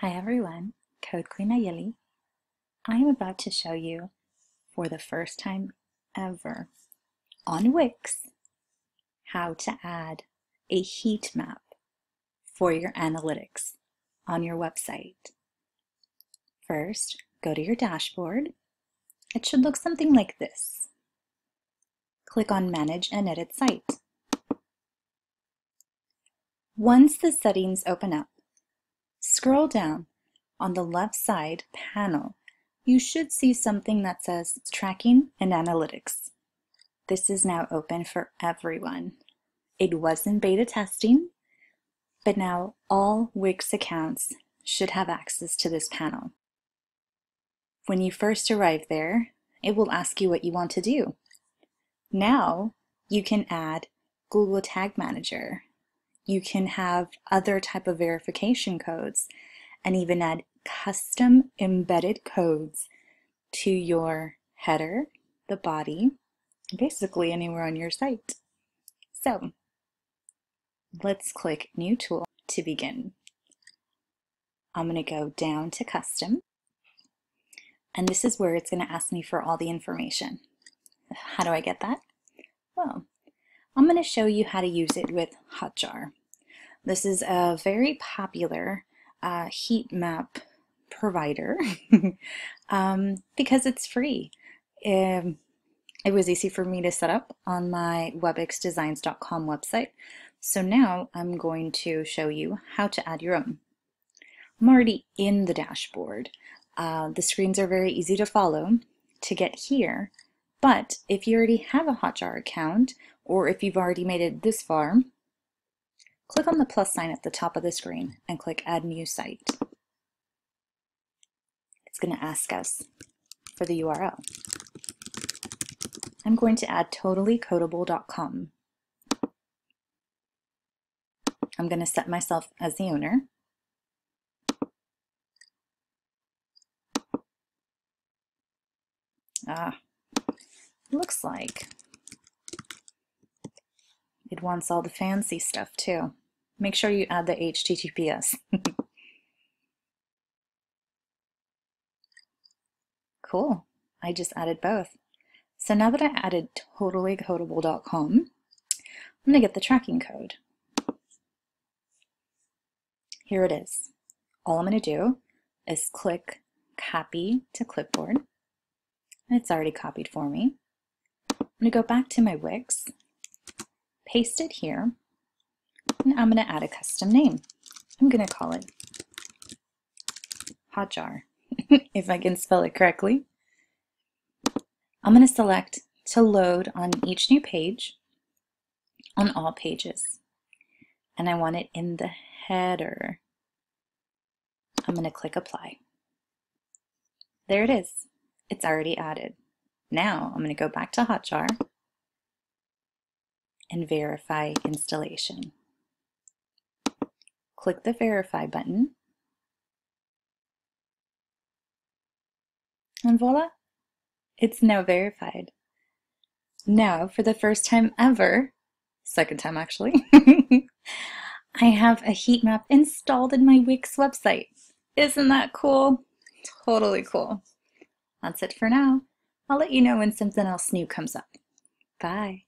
Hi everyone, Code Queen Ayeli. I am about to show you, for the first time ever, on Wix, how to add a heat map for your analytics on your website. First, go to your dashboard. It should look something like this. Click on Manage and Edit Site. Once the settings open up, scroll down on the left side panel. You should see something that says Tracking and Analytics. This is now open for everyone. It was in beta testing, but now all Wix accounts should have access to this panel. When you first arrive there, it will ask you what you want to do. Now you can add Google Tag Manager. You can have other type of verification codes and even add custom embedded codes to your header, the body, basically anywhere on your site. So let's click New Tool to begin. I'm going to go down to Custom, and this is where it's going to ask me for all the information. How do I get that? Well, I'm going to show you how to use it with Hotjar. This is a very popular heat map provider because it's free. It was easy for me to set up on my WebExDesigns.com website. So now I'm going to show you how to add your own. I'm already in the dashboard. The screens are very easy to follow to get here, but if you already have a Hotjar account, or if you've already made it this far, click on the plus sign at the top of the screen and click Add New Site. It's going to ask us for the URL. I'm going to add totallycodable.com. I'm going to set myself as the owner. Looks like it wants all the fancy stuff too. Make sure you add the HTTPS. Cool, I just added both. So now that I added totallycodable.com, I'm gonna get the tracking code. Here it is. All I'm gonna do is click Copy to Clipboard, and it's already copied for me. I'm gonna go back to my Wix, paste it here, and I'm gonna add a custom name. I'm gonna call it Hotjar, if I can spell it correctly. I'm gonna select to load on each new page, on all pages, and I want it in the header. I'm gonna click Apply. There it is, it's already added. Now I'm gonna go back to Hotjar and verify installation. Click the verify button, and voila, it's now verified. Now, for the first time ever, second time actually, I have a heat map installed in my Wix website. Isn't that cool? Totally cool. That's it for now. I'll let you know when something else new comes up. Bye.